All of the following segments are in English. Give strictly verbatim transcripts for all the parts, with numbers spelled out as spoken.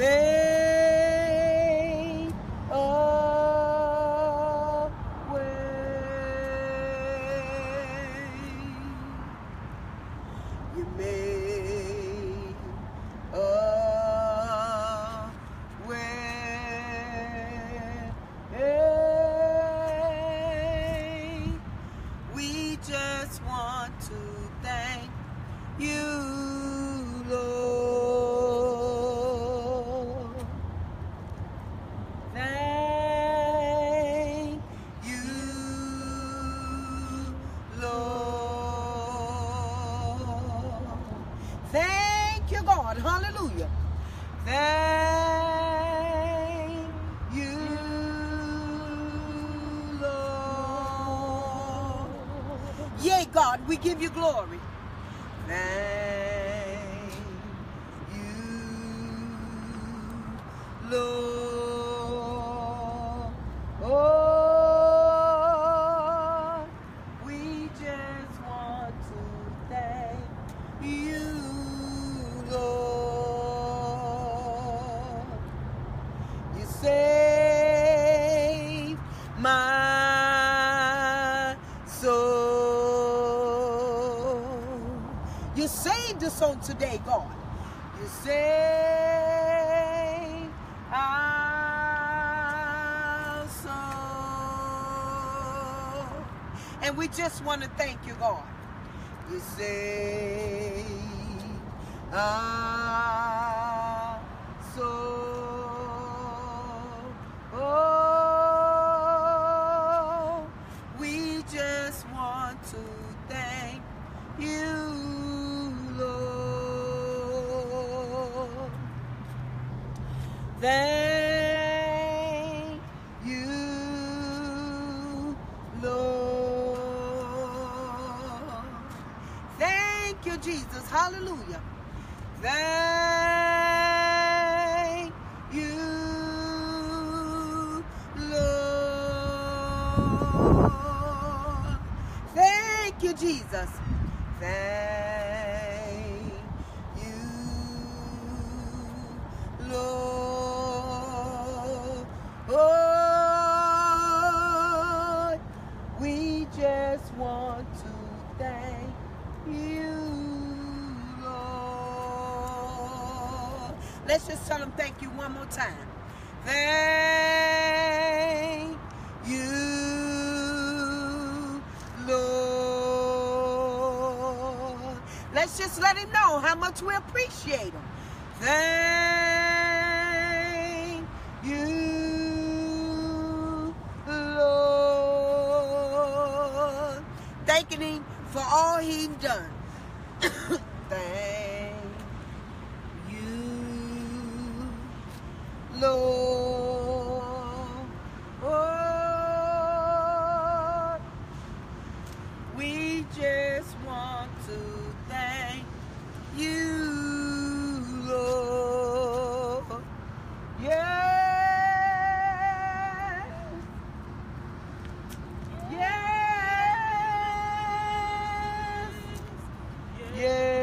fade away. You made a way. We just want to thank you, God. Hallelujah. Thank you, Lord. Yea, God, we give you glory. Thank you, Lord. Oh, we just want to thank you, Lord. You saved my soul. You saved us on today, God. You saved our soul. And we just want to thank you, God. You saved Ah, so oh, we just want to thank you, Lord. Thank you, Lord. Thank you, Jesus. Hallelujah. Thank you, Lord. Thank you, Jesus. Thank you, Lord. Oh, we just want to thank you. Let's just tell them thank you one more time. Thank you, Lord. Let's just let him know how much we appreciate him. Thank you, Lord. Thanking him for all he's done. Thank Lord, oh, we just want to thank you, Lord. Yes, yes, yes. Yes.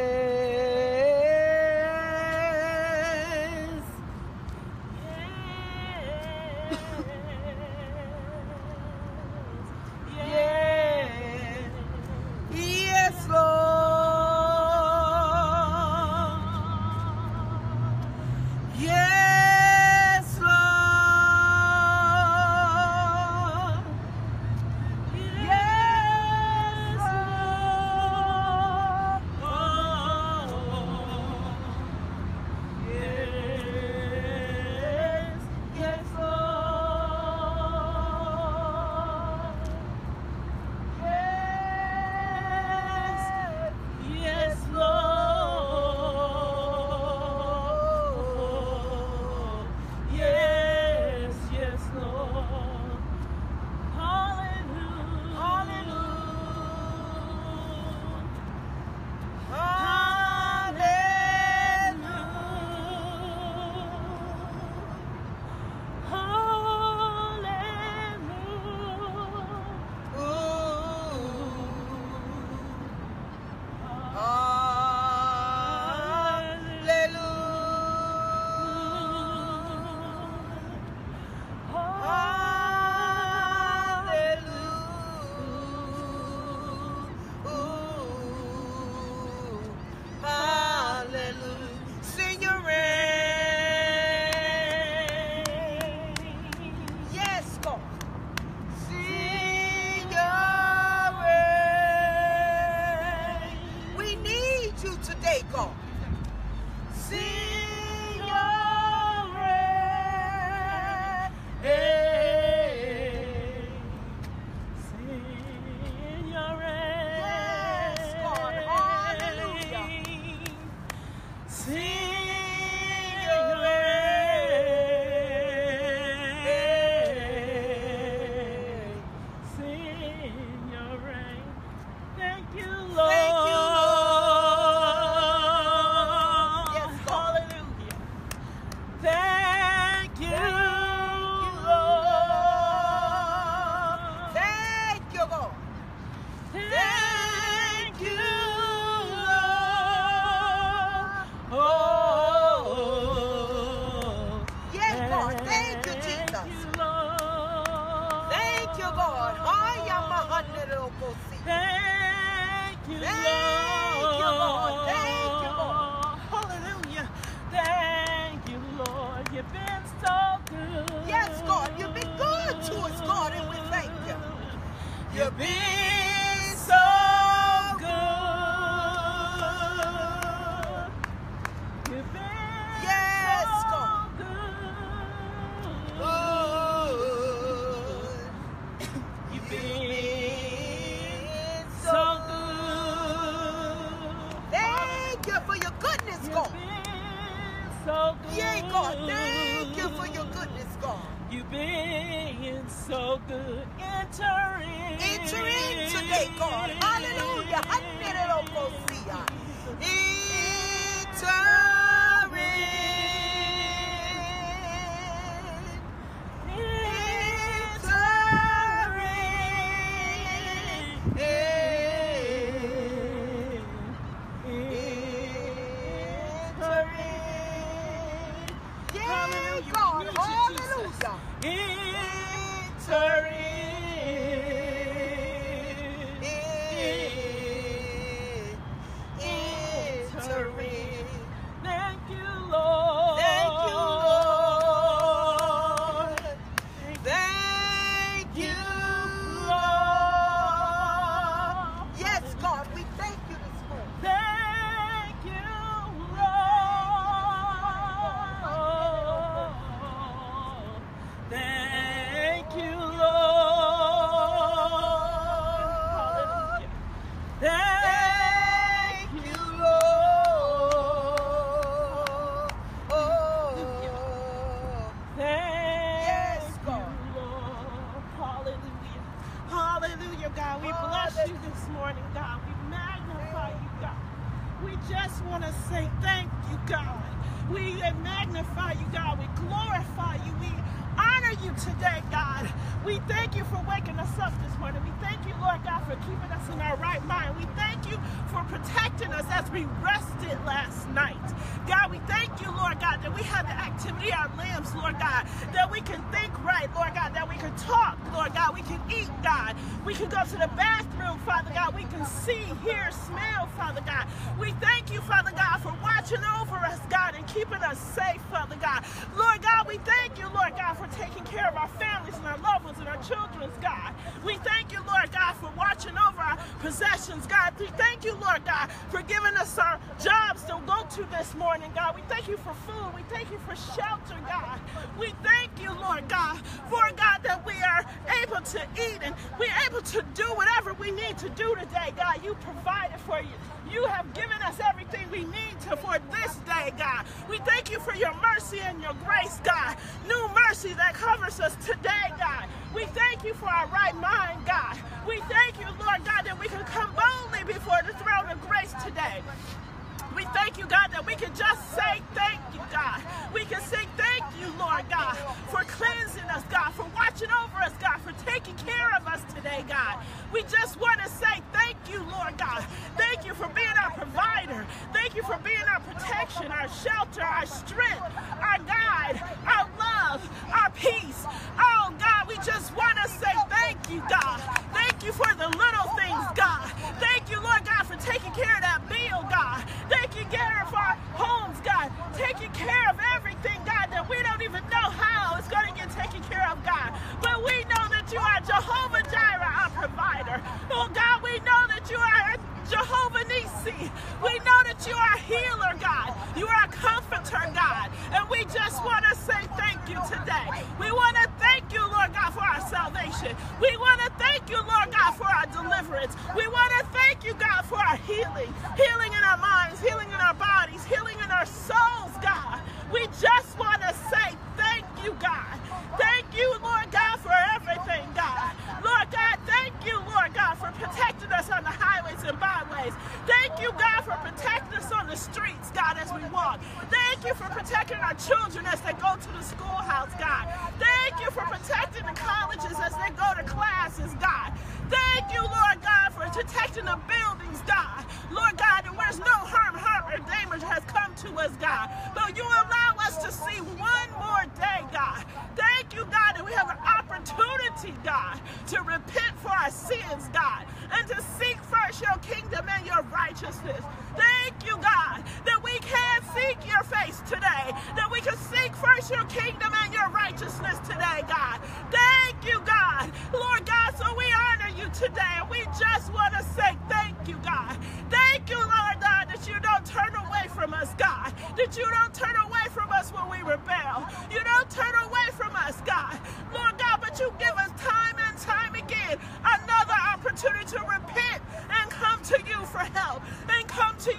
God. Thank you for your goodness, God. You've been so good. Enter in. Enter in today, God. Hallelujah. Enter in.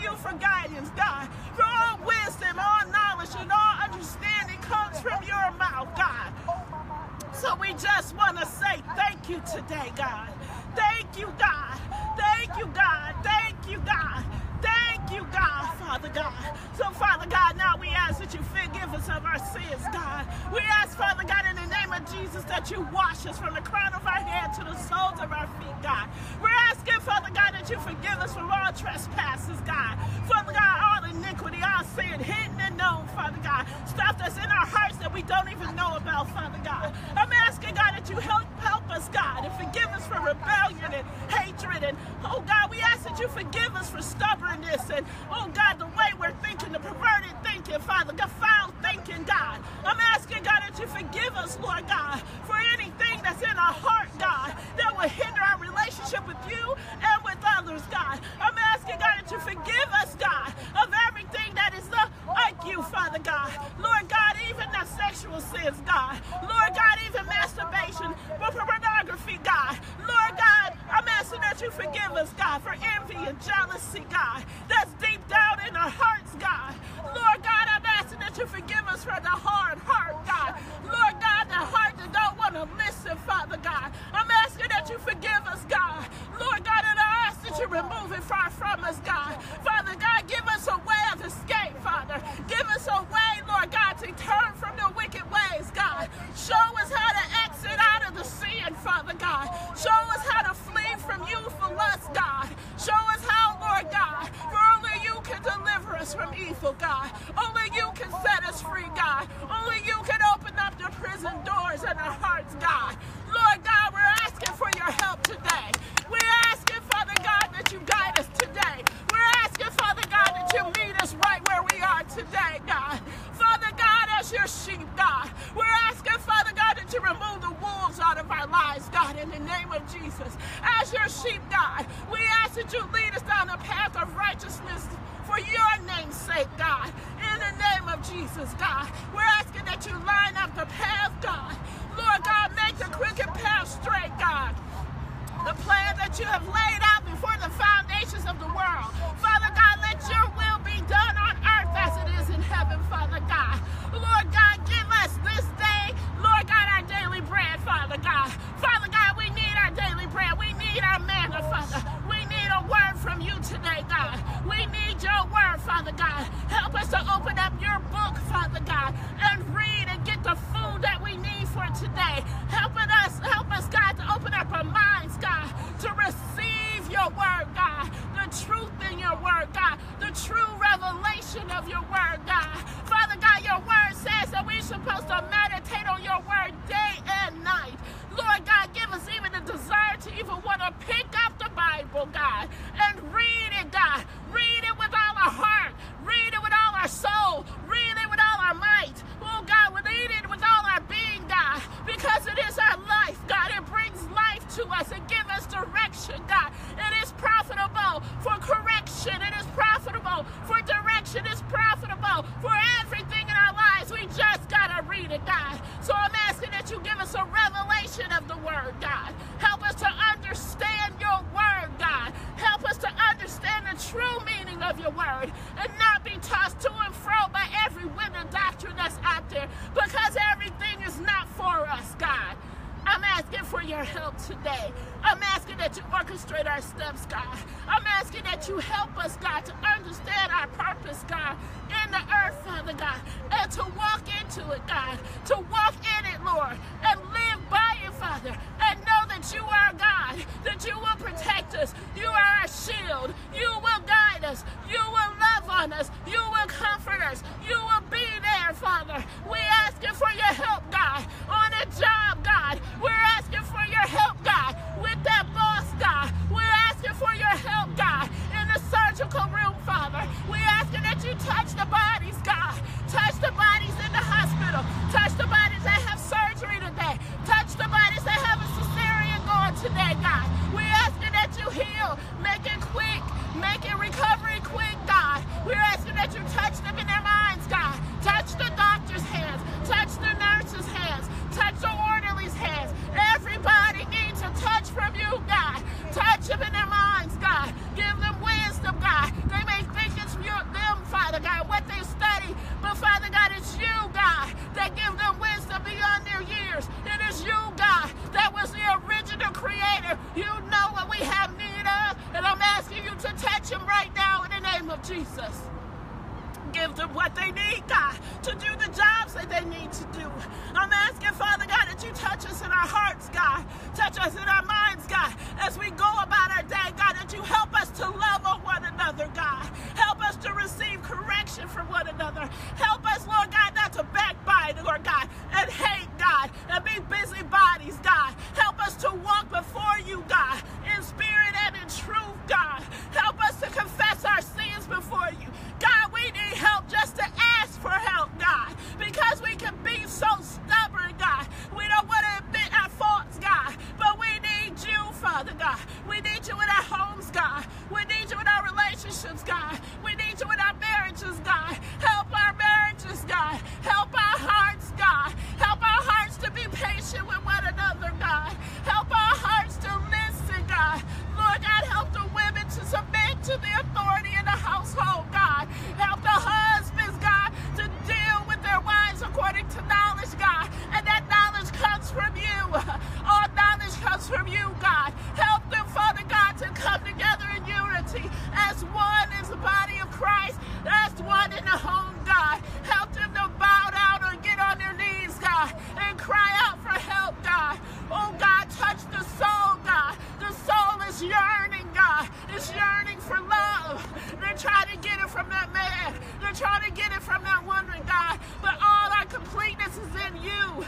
For guidance, God, for all wisdom, all knowledge, and all understanding we just want to say thank you today, God. Thank you, God. Thank you, God. Thank you, God. Thank you, God, Father God. So, Father God, now we ask that you forgive us of our sins, God. We ask, Father God, in the name of Jesus, that you wash us from the crown of our head to the soles of our feet, God. We're asking, Father God, that you forgive us from all trespasses, God. Father God, all iniquity, all sin, hidden and known, Father God. Stuff that's in our hearts that we don't even know about, Father God. I'm asking, God, that you help, help us, God, and forgive us for rebellion and hatred. And, oh, God, we ask that you forgive us for stubbornness and, oh, God, the way we're thinking, the perverted thinking, Father, the foul thinking, God. I'm asking, God, that you forgive us, Lord God, for anything that's in our heart, God, that will hinder our relationship with you and with others, God. I'm asking, God, that you forgive us, God, of everything that is not like you, Father God. Lord God, even the sexual sins, God. Lord God, even masturbation, pornography, God. Lord God, I'm asking that you forgive us, God, for envy and jealousy, God, that's deep down in our hearts, God. Lord God, I'm asking that you forgive us for the hard heart, God. Lord God, the heart that don't want to listen, Father God. I'm asking that you forgive us, God. Lord God, and I ask that you remove it far from us, God. Father God, give us a way of escape, Father. Give us a way, Lord God, to turn from the wicked ways, God. Show us how to exit out of the sin, Father God. Show us how to flee from youthful lust, God. Show us how, Lord God, for only you can deliver us from evil, God. Only you can set us free, God. Only you can open up the prison doors in our hearts, God. Lord God, we're asking for your help today. We're asking, Father God, that you guide us today. We're asking, Father God, that you meet us right where we are today, God. Father God, as your sheep, God, we're asking, Father God, that you remove the wolves out of our lives, God, in the name of Jesus. As your sheep, God, we ask that you lead us down the path of righteousness for your name's sake, God. In the name of Jesus, God, we're asking that you line up the path, God. Lord God, make the crooked path straight, God. The plan that you have laid out before the foundations of the world. Father God, let your will be done on earth as it is in heaven, Father God. Lord God, give us this day, Lord God, our daily bread, Father God. Father God, we need our daily bread. We need our manna, Father. We need a word from you today, God. We need your word, Father God. Help us to open up your book, Father God, and read and get the food that we need for today. Helping us, help us, God, to open up our minds, God, to receive your word, God, the truth in your word, God, the true revelation of your word, God. Father God, your word says that we're supposed to meditate on your word day and night. Lord God, give us even a desire to even want to pick up the Bible, God, and read it, God. Read it with all our heart. Read it with all our soul. Read it with all our might. Oh, God, we read it with all our being, God, because it is our life, God. It brings life to us. It gives us direction, God. It is profitable for correction. It is profitable for direction. It's profitable for everything in our lives. We just got to read it, God. So I'm asking that you give us a revelation of the word, God. Help us to understand your word, God. Help us to understand the true meaning of your word and not be tossed to and fro by every wind of doctrine that's out there, because everything is not for us, God. I'm asking for your help today. I'm asking that you orchestrate our steps, God. I'm asking that you help us, God, to understand our purpose, God, in the earth, Father God, and to walk into it, God, to walk in it, Lord, and live by it, Father, and know that you are God, that you will protect us, you are our shield, you will guide us, you will love on us, you will comfort us, you will be there, Father. We're asking for your help, God, on a job, God. We're asking for your help, God, with that boss, God. We're asking for your help, God, in the surgical room, Father. We're asking that you touch the bodies, God. Touch the bodies in the hospital. Touch the bodies that have surgery today. Touch the bodies that have a cesarean going today, God. We're asking that you heal. Make it quick. Make it recovery quick, God. We're asking that you touch them in their minds, God. Touch the doctor's hands. Touch the nurse's hands. Touch the orderly's hands. Everybody needs a touch from you, God. Touch them in their minds, God. Give them wisdom, God. They may think it's them, Father God, what they study, but Father God, it's you, God, that give them wisdom beyond their years. It is you, God, of Jesus. Give them what they need, God, to do the jobs that they need to do. I'm asking, Father God, that you touch us in our hearts, God. Touch us in our minds, God, as we go about our day, God, that you help us to love on one another, God. Help us to receive correction from one another. Help us, Lord God, not to backbite, Lord God, and hate, God, and be busybodies, God. Help us to walk before you, God, in spirit and in truth, God. Help us to confess our sins before you. God, we need help just to ask for help, God, because we can be so stubborn, God. We don't want to admit our faults, God, but we need you, Father God. We need you in our homes, God. We need you in our relationships, God. We need you in our marriages, God. Help our marriages, God. Help our hearts, God. Help our hearts to be patient with one another, God. Help our hearts to listen, God. Lord God, help the women to submit to the authority in the household, God. Help the husbands, God, to deal with their wives according to knowledge, God. And that knowledge comes from you. All knowledge comes from you, God. Help them, Father God, to come together in unity as one is the body of Christ, as one in the home, God. Help them to bow down or get on their knees, God, and cry out for help, God. Oh, God, touch the soul, God. The soul is yearning, God. It's yearning for love. They're trying to get it from that man. They're trying to get it from that woman, God. But all our completeness is in you.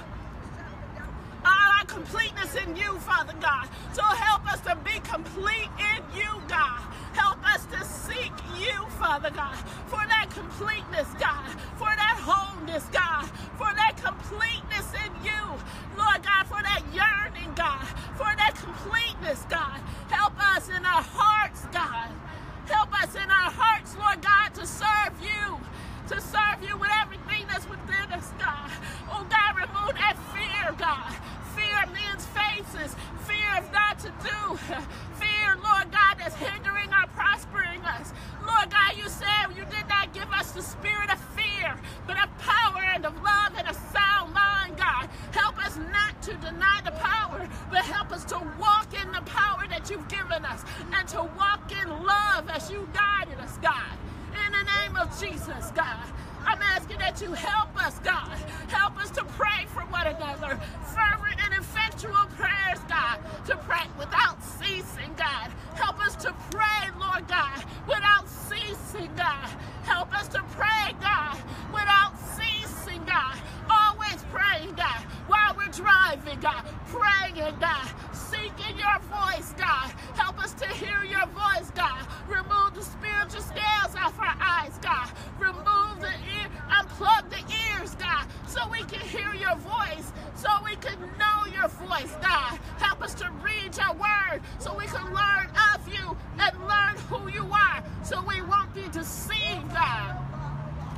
All our completeness in you, Father God. So help us to be complete in you, God. Help us to seek you, Father God, for that completeness, God, for that wholeness, God, for that completeness in you, Lord God, for that yearning, God, for that completeness, God. Help us in our hearts, God. Help us in our hearts, Lord God, to serve you, to serve you with everything that's within us, God. Oh, God, remove that fear, God. Fear of men's faces, fear of not to do, fear, Lord God, that's hindering or prospering us. Lord God, you said you did not give us the spirit of fear, but of power and of love and a sound mind, God. Help us not to deny the power, but help us to walk in the power that you've given us and to walk in love as you guided us, God. In the name of Jesus, God, I'm asking that you help us, God. Help us to pray for one another. Fervent and effectual prayers, God. To pray without ceasing, God. Help us to pray, Lord God, without ceasing, God. Help us to pray, God, without ceasing, God. Always praying, God, while we're driving, God. Praying, God. Seeking your voice, God. Help us to hear your voice, God. Remove the spiritual scales off our eyes, God. Remove the ear, unplug the ears, God, so we can hear your voice, so we can know your voice, God. Help us to read your word, so we can learn of you and learn who you are, so we won't be deceived, God.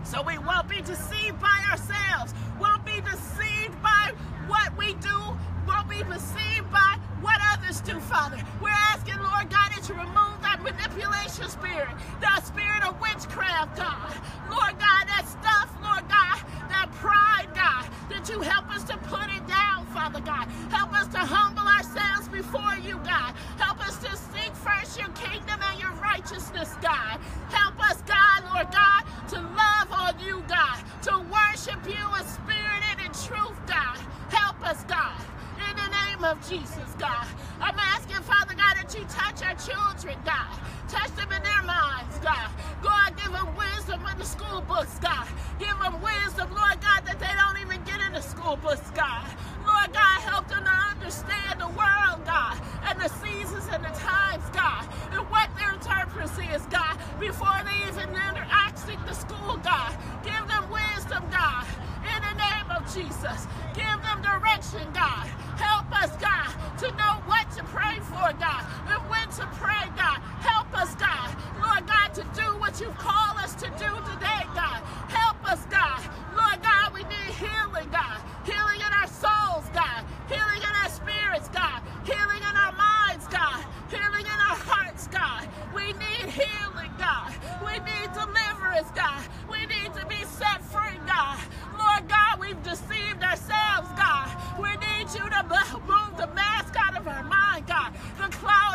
So we won't be deceived by ourselves, won't be deceived by what we do, won't be deceived by what others do, Father. We're asking, Lord God, that you remove that manipulation spirit, that spirit of witchcraft, God. Lord God, that stuff, Lord God, that pride, God, that you help us to put it down, Father God. Help us to humble ourselves before you, God. Help us to seek first your kingdom and your righteousness, God. Help us, God, Lord God, to love on you, God, to worship you in spirit and in truth, God. Help us, God. In the name of Jesus, God. I'm asking, Father God, that you touch our children, God. Touch them in their minds, God. God, give them wisdom in the school books, God. Give them wisdom, Lord God, that they don't even get in the school books, God. Lord God, help them to understand the world, God, and the seasons and the times, God, and what their purpose is, God, before they even interact with the school, God. Give them wisdom, God. In the name of Jesus, give them direction, God. Help us, God, to know what to pray for, God, and when to pray, God. Help us, God, Lord God, to do what you've called us to do today, God. Help us, God. Lord God, we need healing, God. Healing in our souls, God. Healing in our spirits, God. Healing in our minds, God. Healing in our hearts, God. We need healing, God. We need deliverance, God. We need to be set free, God. Lord God, we've deceived ourselves, God. We need you to move the mask out of our mind, God. The cloud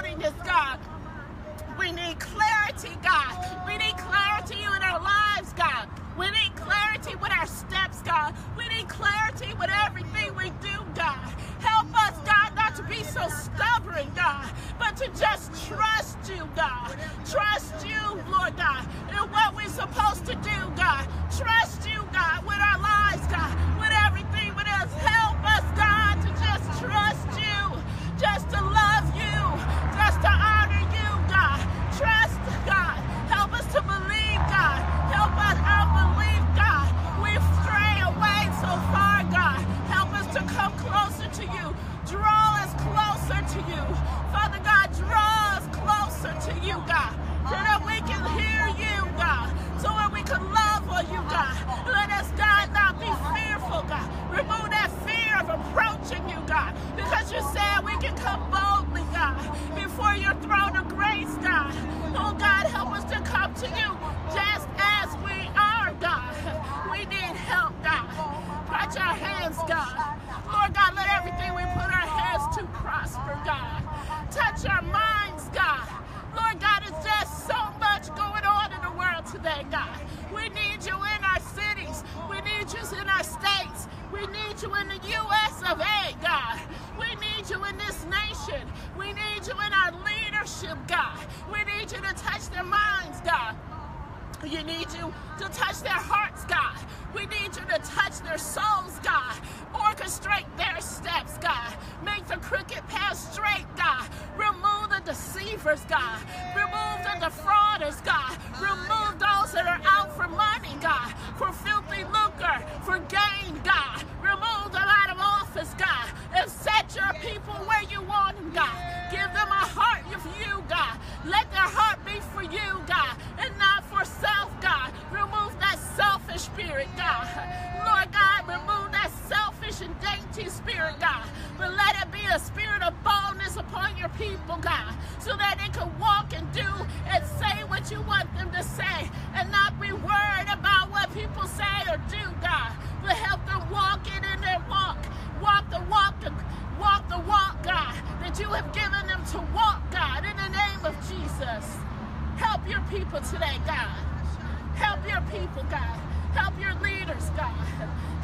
need you to touch their minds, God. You need you to touch their hearts, God. We need you to touch their souls, God. Orchestrate their steps, God. Make the crooked path straight, God. Remove the deceivers, God. Remove the defrauders, God. Remove those that are out for money, God. For filthy lucre, for gain, God. Remove them out of office, God. And set your people where you want them, God. Give them a heart of you, God. Let their heart be for you, God, and not for self, God. Remove that selfish spirit, God. Lord God, remove that selfish and dainty spirit, God. But let it be a spirit of boldness upon your people, God, so that they can walk and do and say what you want them to say and not be worried about what people say or do, God, but help them walk it in their walk. Walk the walk, walk the walk, God, that you have given them to walk, God, in the name of Jesus. Help your people today, God. Help your people, God. Help your leaders, God.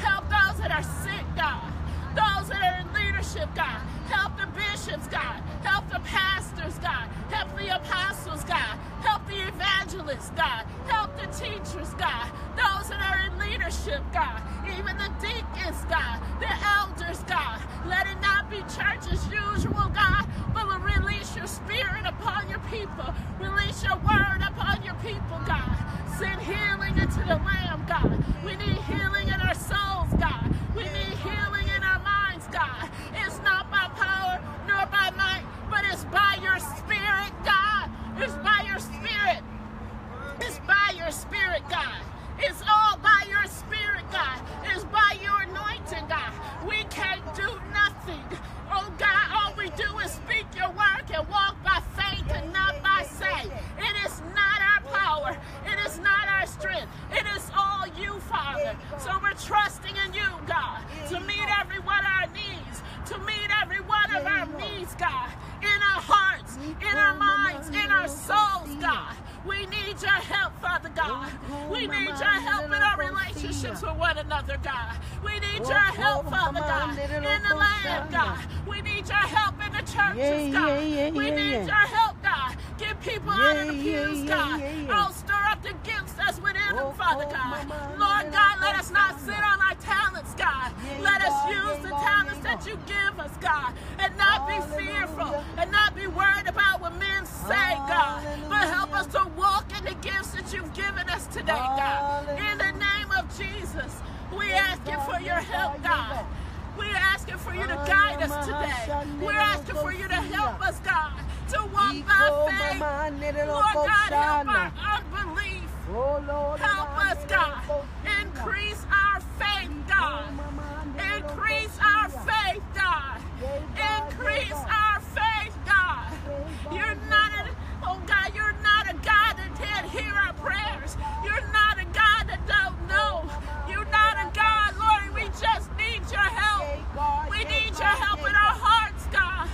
Help those that are sick, God. Those that are in leadership, God. Help the bishops, God. Help the pastors, God. Help the apostles, God. Help the evangelists, God. Help the teachers, God. Those that are in leadership, God. Even the deacons, God. The elders, God. Let it not be church as usual, God, but release your spirit upon your people. Release your word upon your people, God. Send healing into the land, God. We need healing in our souls, God. We need healing in our minds, God. It's not by power nor by might, but it's by your spirit, God. It's by your spirit. It's by your spirit, God. It's all by your spirit, God. It's by your anointing, God. We can't do nothing. Oh, God, all we do is speak your word and walk by faith and not by sight. It is not our power. It is not our strength. It is all you, Father. So we're trusting in you, God, to meet every one of our needs, to meet every one of our needs, God, in our hearts, in our minds, in our souls, God. We need your help, Father God. We need your help in our relationships with one another, God. We need your help, Father God, in the land, God. We need your help in the churches, God. We need your help, God. Get people out of the pews, God. Oh, stir up the gifts that's within them, Father God. Lord God, let us not sit on our talents, God. Let us use the talents that you give us, God, and not be fearful and not be worried about what men say, God, but help us to walk in the gifts that you've given us today, God. In the name of Jesus, we ask you for your help, God. We're asking for you to guide us today. We're asking for you to help us, God, to walk by faith. Lord God, help our unbelief. Help us, God. Increase our faith, God. Increase our faith, God. Increase our faith, God. You're not an Oh God, you're not a God that can't hear our prayers. You're not a God that don't know. You're not a God, Lord, we just need your help. We need your help in our hearts, God.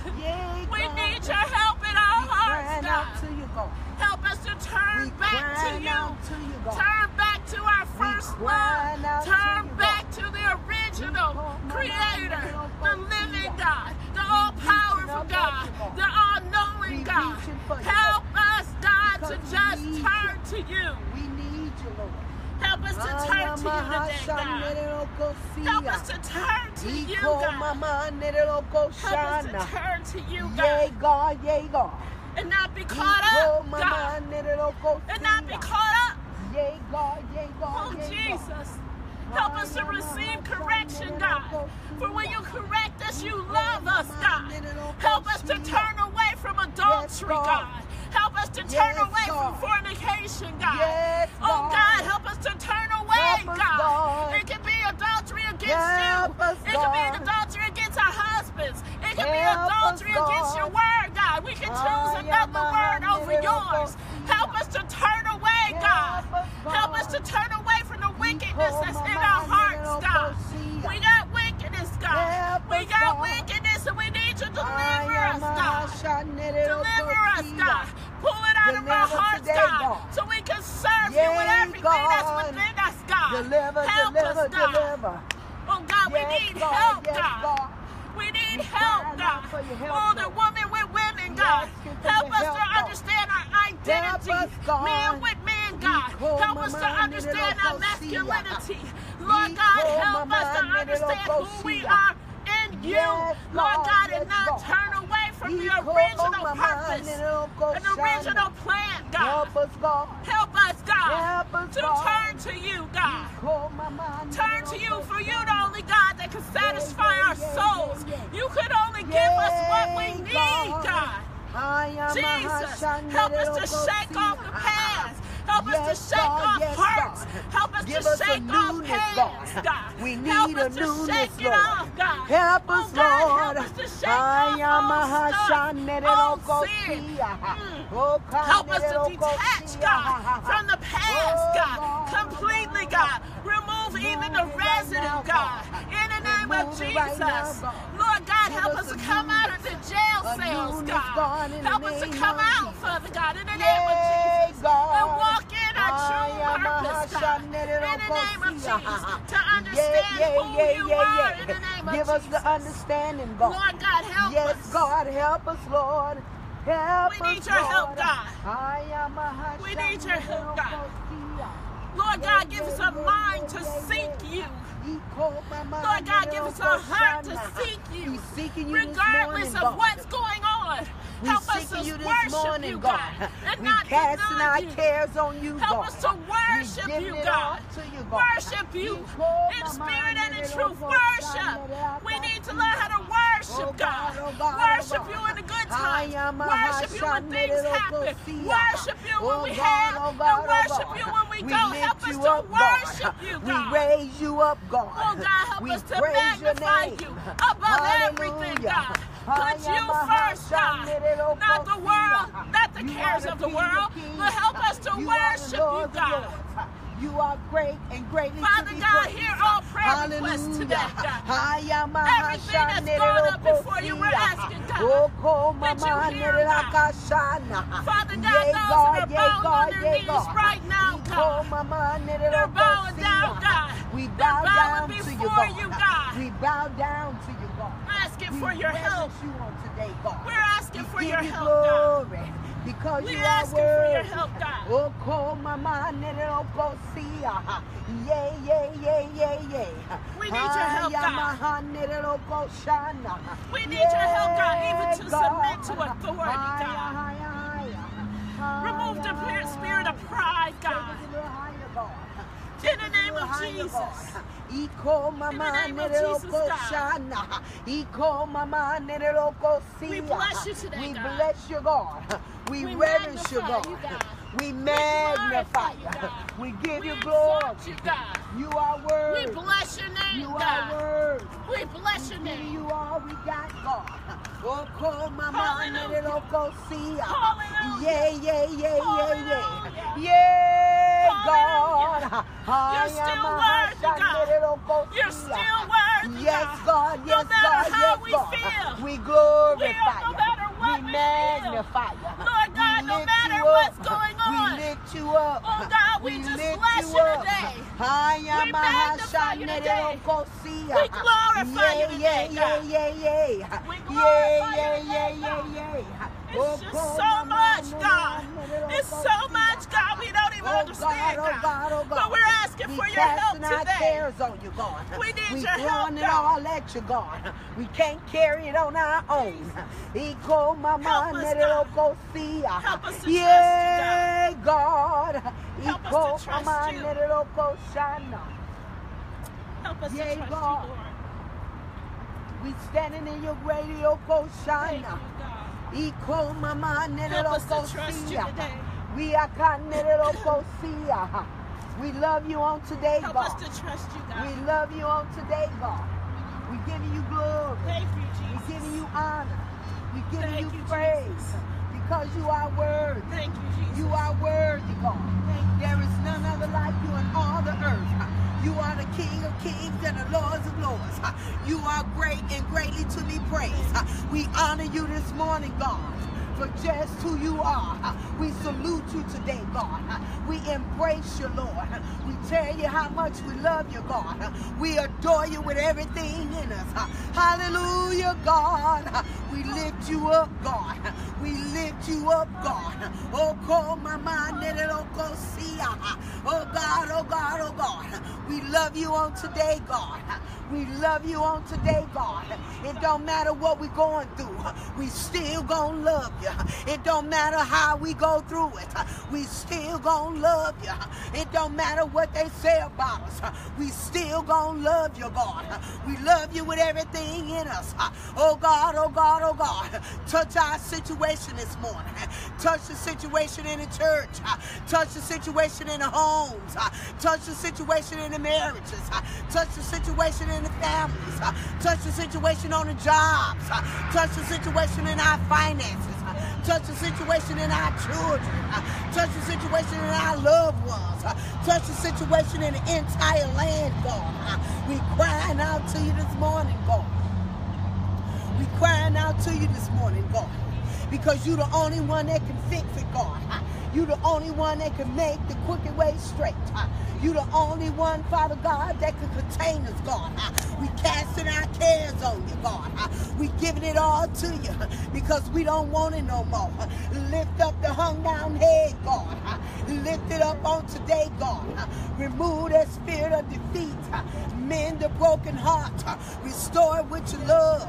We need your help in our hearts, God. Help us to turn back to you. Turn back to our first love. Turn back to the original creator, the living God, the all-powerful God, the all-knowing God. Help to just turn to you. We need you, Lord. Help us to turn to you today, God. Help us to turn to you, God. Help us to turn to you, God. Yay, God, yay, God. And not be caught up, God. And not be caught up. Yay, God, yay, God. Oh, Jesus. Help us to receive correction, God. For when you correct us, you love us, God. Help us to turn away from adultery, God. Help us to turn away from fornication, God. Oh, God, help us to turn away, God. It can be adultery against you. It can be adultery against our husbands. It can be adultery against your word, God. We can choose another word over yours. Help us to turn away, God. Help us to turn away from the wickedness that's in our hearts, God. We got wickedness, God. We got wickedness, and we need you to deliver us, God. Deliver us, God. Pull it out of our hearts, God, so we can serve you with everything that's within us, God. Help us, God. Oh, God, we need help, God. We need help, God. Oh, the woman with women, God. Help us to understand our identity, man with man, God. Help us to understand our masculinity. Lord God, help us to understand who we are in you, Lord God, and not turn away from your original purpose and original plan, God. Help us, God, to turn to you, God. Turn to you, for you're the only God that can satisfy our souls. You could only give us what we need, God. Jesus, help us to shake off the past. Help us to shake off hurts. Help us to shake off pains, God. Help us to shake it off, God. Help us, Lord. Help us to shake off old sin. Help us to detach, God, from the past, God. Completely, God. Remove even the residue, God. In the name of Jesus. Lord God, help us to come out of the jail cells, God. Help us to come out, Father God, in the name of Jesus. And walk in our true purpose, God. In the name of Jesus. To understand who you are in the name of Jesus. Give us the understanding, God. Lord God, help us. Yes, God, help us, Lord. Help us, Lord. We need your help, God. We need your help, God. Lord God, give us a mind to seek you. Lord God, give us a heart to seek you, regardless of what's going on. Help us to worship you, God, and not deny you. Help us to worship you, God. Worship you in spirit and in truth. Worship. We need to learn how to worship God. Worship you in the good times. Worship you when things happen. Worship you when we have, and worship you when we don't. Help us to worship you, God. We raise you up, God. Oh, God, help we us to magnify you above Hallelujah. Everything, God. Put you first, God. Not the world, not the cares of the world, but help us to worship you, God. You are great and greatly Father to be God, hear all prayer Hallelujah. Requests today, God. Everything that's gone up before you, we're asking, God, that you hear, God. Father God, those that are bowing on their knees right now, God. They're bowing down, God. We bow down before you, God. We bow down to you, God. We're asking for your help. We're asking for your help, God. Because we you are worthy. For your help, God. Oh, call my mind and it'll go see. Yeah, yeah, yeah, yeah, yeah. We need your help, God. We need your help, God, even to submit to authority, God. Remove the spirit of pride, God. In the name of Jesus. In the name of Jesus, God. We bless you today, God. We bless you, God. We, we reverence you, God. We magnify you, God. We give you glory. You, God. You are worthy. We bless your name, you God. You are worthy. We bless your name. You are we got, God. Oh, call my mind and it'll go see. Yeah, yeah, yeah, yeah, yeah. Yeah, God. You're still worthy, God. You're still worthy, God. Yes, God. Yes, God. Yes, God. We glorify you. We magnify you. Lord God, no matter what's going on, we lift you up. Oh God, we just bless you today. We magnify you today. We glorify you today, God. We glorify you today, God. It's just so much, God. It's so much, God, we don't even understand, God. But we're asking for your help today. We need your help, God. We can't carry it on our own. Help us, God. Help us to trust you, God. Help us to trust you. Help us to trust you, Lord. We're standing in your radio, Koshana. Help us to trust you today. We are Kosia. We love you on today, God. Help us to trust you, God. We love you on today, God. We give you glory. Thank you, Jesus. We give you honor. We give Thank you, you praise Jesus. Because you are worthy. Thank you, Jesus. You are worthy, God. Thank you. There is none other like you in all the earth. You are the King of kings and the Lords of lords. You are great and greatly to be praised. We honor you this morning, God, for just who you are. We salute you today, God. We embrace you, Lord. We tell you how much we love you, God. We adore you with everything in us. Hallelujah, God. We lift you up, God. We lift you up, God. Oh, call my mind, oh God, oh God, oh God. We love you on today, God. We love you on today, God. It don't matter what we're going through. We still gonna love you. It don't matter how we go through it. We still gonna love you. It don't matter what they say about us. We still gonna love you, God. We love you with everything in us. Oh God, oh God, oh God. Touch our situation this morning. Touch the situation in the church. Touch the situation in the homes. Touch the situation in the marriages. Touch the situation in the families. Touch the situation on the jobs. Touch the situation in our finances. Touch the situation in our children. Touch the situation in our loved ones. Touch the situation in the entire land, God. We crying out to you this morning, God. We crying out to you this morning, God. Because you're the only one that can fix it, God. You're the only one that can make the crooked way straight. You're the only one, Father God, that can contain us, God. We casting our cares on you, God. We giving it all to you because we don't want it no more. Lift up the hung down head, God. Lift it up on today, God. Remove that spirit of defeat. Mend the broken heart. Restore it with your love.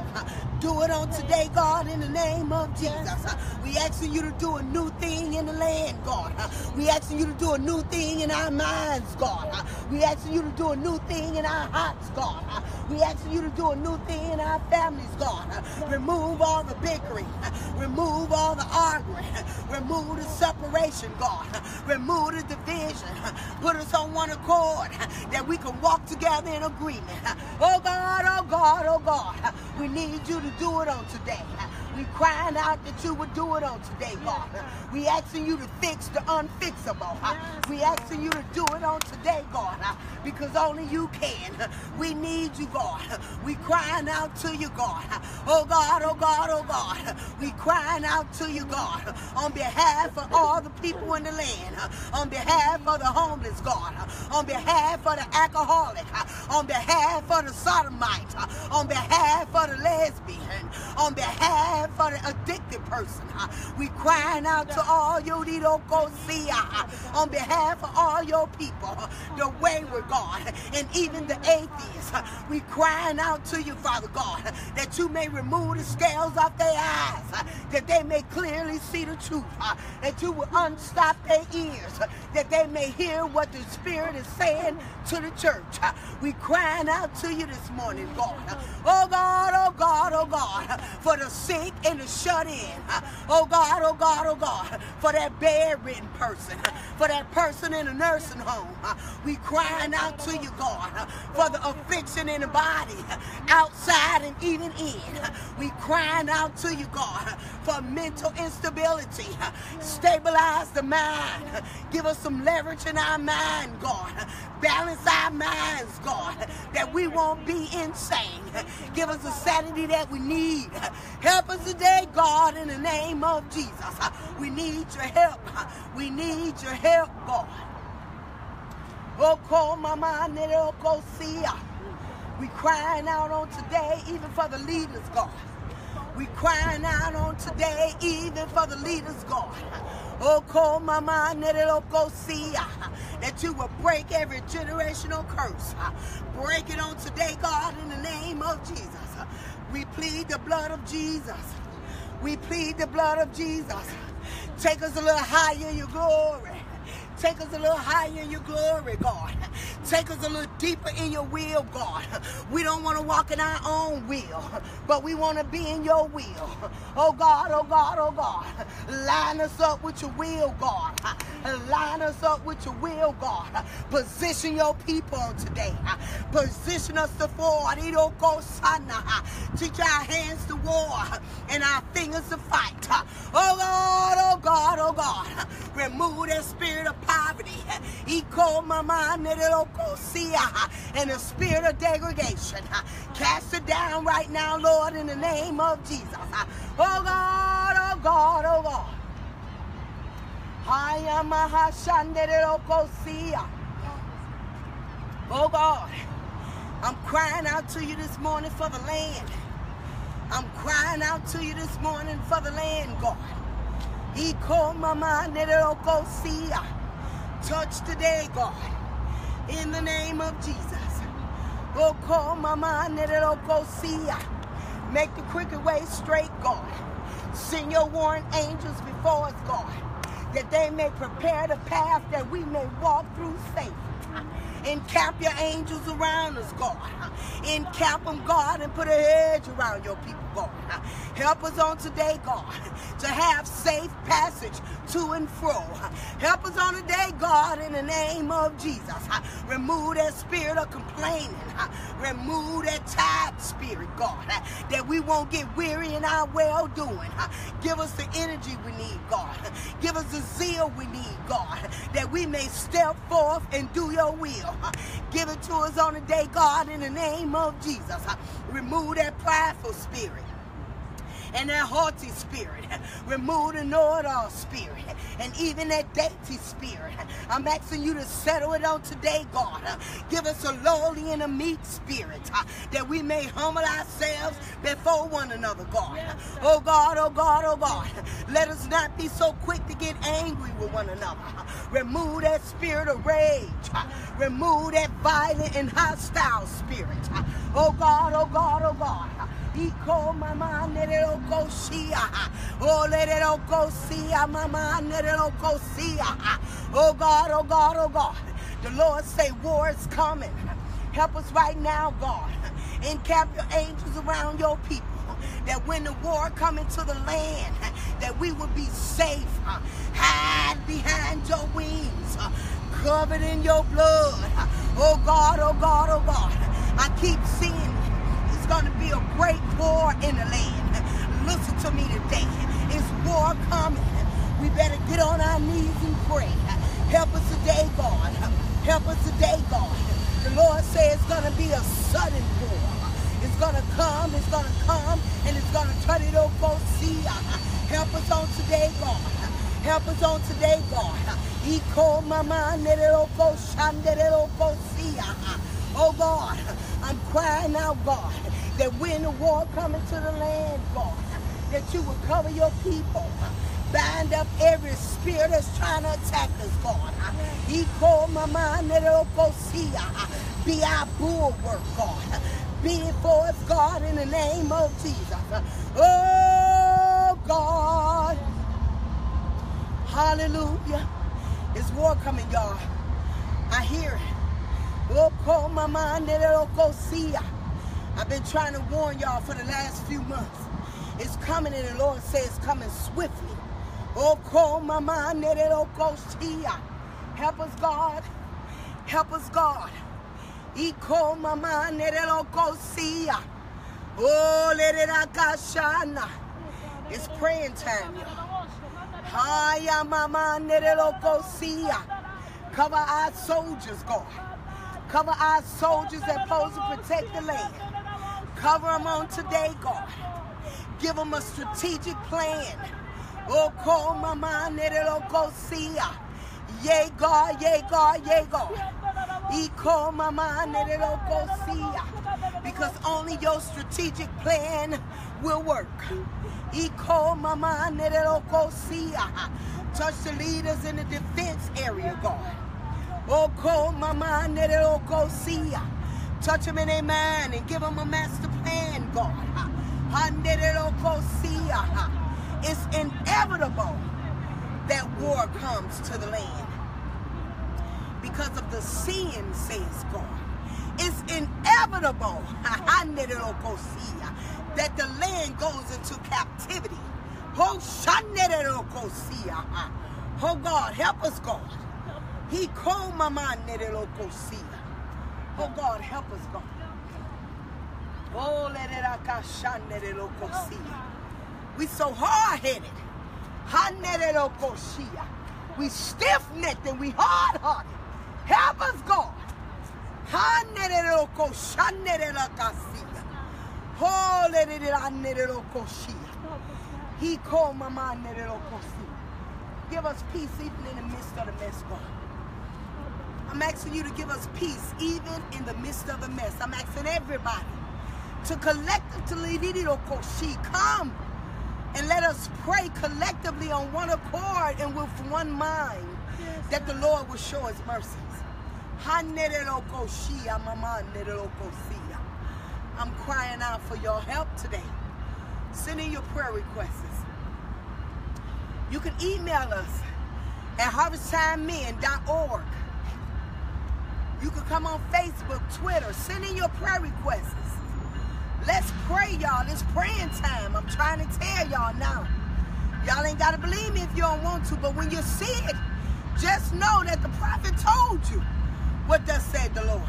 Do it on today, God, in the name of Jesus. We asking you to do a new thing in the land, God. We asking you to do a new thing in our minds, God. We asking you to do a new thing in our hearts, God. We asking you to do a new thing in our families, God. Remove all the bickering. Remove all the arguing. Remove the separation, God. Remove the division. Put us on one accord that we can walk together in agreement. Oh God, oh God, oh God. We need you to do it on today. We crying out that you would do it on today, God. We asking you to fix the unfixable. We asking you to do it on today, God, because only you can. We need you, God. We crying out to you, God. Oh God, oh God, oh God. We crying out to you, God, on behalf of all the people in the land, on behalf of the homeless, God, on behalf of the alcoholic, on behalf of the sodomite, on behalf of the lesbian, on behalf for the addicted person. We crying out to all your Lidokosia on behalf of all your people, the wayward, God, and even the atheists. We crying out to you, Father God, that you may remove the scales off their eyes, that they may clearly see the truth, that you will unstop their ears, that they may hear what the Spirit is saying to the church. We crying out to you this morning, God. Oh God, oh God, oh God, for the sick and the shut in. Oh God, oh God, oh God, for that bedridden person, for that person in a nursing home. We crying out to you, God, for the affliction in the body, outside and even in. We crying out to you, God, for mental instability. Stabilize the mind. Give us some leverage in our mind, God. Balance our minds, God, that we won't be insane. Give us the sanity that we need. Help us today, God, in the name of Jesus. We need your help. We need your help, God. Oh, call my mind, it'll go see. We crying out on today, even for the leaders, God. We crying out on today, even for the leaders, God. Oh, call my mind, it'll go see. That you will break every generational curse. Break it on today, God, in the name of Jesus. We plead the blood of Jesus. We plead the blood of Jesus. Take us a little higher in your glory. Take us a little higher in your glory, God. Take us a little deeper in your will, God. We don't want to walk in our own will, but we want to be in your will. Oh God, oh God, oh God. Line us up with your will, God. Line us up with your will, God. Position your people today. Position us to forward. Teach our hands to war and our fingers to fight. Oh God, oh God, oh God. Remove that spirit of poverty. And the spirit of degradation. Cast it down right now, Lord, in the name of Jesus. Oh God, oh God, oh God. Oh God, I'm crying out to you this morning for the land. I'm crying out to you this morning for the land, God. Touch today, God, in the name of Jesus. Go call Mama Nedelokosia. Make the crooked way straight, God. Send your warring angels before us, God, that they may prepare the path that we may walk through safe. Encamp your angels around us, God. Encamp them, God, and put a hedge around your people, God. Help us on today, God, to have safe passage to and fro. Help us on today, God, in the name of Jesus. Remove that spirit of complaining. Remove that tired spirit, God, that we won't get weary in our well-doing. Give us the energy we need, God. Give us the zeal we need, God, that we may step forth and do your will. Give it to us on the day, God, in the name of Jesus. Remove that prideful spirit and that haughty spirit. Remove the know-it-all spirit and even that dainty spirit. I'm asking you to settle it on today, God. Give us a lowly and a meek spirit that we may humble ourselves before one another, God. Oh God, oh God, oh God. Let us not be so quick to get angry with one another. Remove that spirit of rage. Remove that violent and hostile spirit. Oh God, oh God, oh God. Oh God, oh God, oh God. The Lord say war is coming. Help us right now, God. Encamp your angels around your people, that when the war come into the land, that we will be safe. Hide behind your wings, covered in your blood. Oh God, oh God, oh God. I keep seeing it's going to be a great war in the land. Listen to me today. It's war coming. We better get on our knees and pray. Help us today, God. Help us today, God. The Lord says it's going to be a sudden war. It's going to come, it's going to come, and it's going to turn it over. See, help us on today, God. Help us on today, God. Oh, God, I'm crying out, God, that when the war comes into the land, God, that you will cover your people. Bind up every spirit that's trying to attack us, God. He called my mind that it'll go see. Be our bulwark, God. Be it for us, God, in the name of Jesus. Oh, God. Hallelujah. It's war coming, y'all. I hear it. Oh, call my mind that it'll go see. I've been trying to warn y'all for the last few months. It's coming, and the Lord says it's coming swiftly. Oh, call my mind that it'll go see. Help us, God. Help us, God. He called my mind that it'll go see. Oh, let it out, God, shine. It's praying time, y'all. Hiya, my mind that it'll go see. Cover our soldiers, God. Cover our soldiers that pose to protect the land. Cover them on today, God. Give them a strategic plan. Oh, call my mind that it'll go see. Yay, God, yay, God, yay, God. He called my mind that it'll go see. Because only your strategic plan will work. He called my mind that it'll go see. Touch the leaders in the defense area, God. Oh, call my mind that it'll go see. Touch them in their mind and give them a master plan, God. It's inevitable that war comes to the land because of the sin, says God. It's inevitable that the land goes into captivity. Oh God, help us, God. He called my mind. Oh God, help us, God. We so hard-headed. We stiff-necked and we hard-hearted. Help us, God. He called my mind. give us peace even in the midst of the mess, God. I'm asking you to give us peace even in the midst of the mess. I'm asking everybody to collectively come and let us pray collectively on one accord and with one mind, yes, that the Lord will show his mercies. I'm crying out for your help today. Send in your prayer requests. You can email us at harvest time men dot org. You can come on Facebook, Twitter. Send in your prayer requests. Let's pray, y'all. It's praying time. I'm trying to tell y'all now. Y'all ain't got to believe me if you don't want to, but when you see it, just know that the prophet told you what thus said the Lord.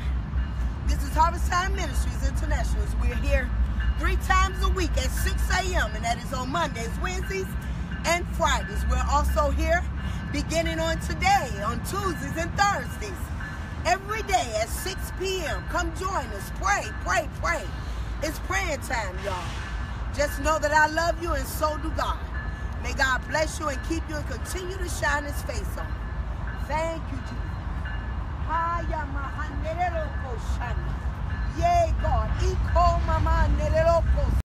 This is Harvest Time Ministries International. We're here three times a week at six a m, and that is on Mondays, Wednesdays, and Fridays. We're also here beginning on today, on Tuesdays and Thursdays. Every day at six p m Come join us. Pray, pray, pray. It's praying time, y'all. Just know that I love you and so do God. May God bless you and keep you and continue to shine his face on you. Thank you, Jesus. Yay, God.